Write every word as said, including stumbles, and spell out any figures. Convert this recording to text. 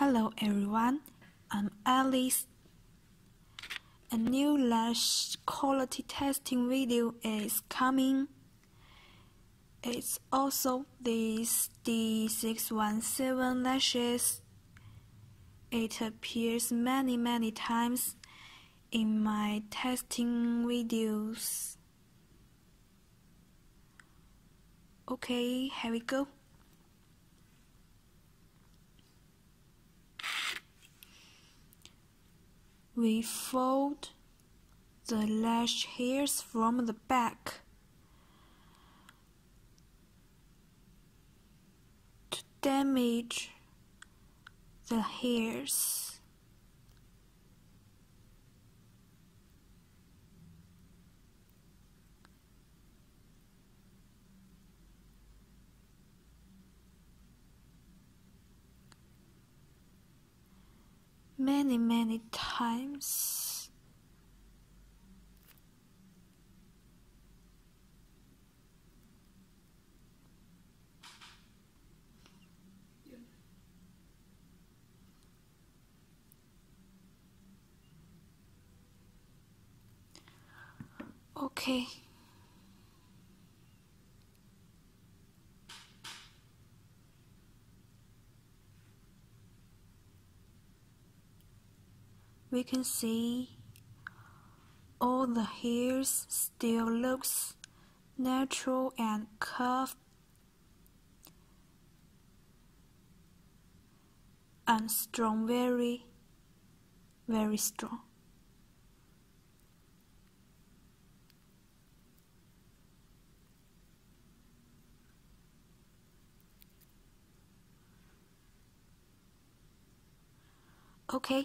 Hello everyone, I'm Alice. A new lash quality testing video is coming. It's also these D six one seven lashes. It appears many many times in my testing videos. Okay, here we go. We fold the lash hairs from the back. To damage the hairs. Many, many times. Yeah. Okay. We can see all the hairs still looks natural and curved and strong, very, very strong. Okay,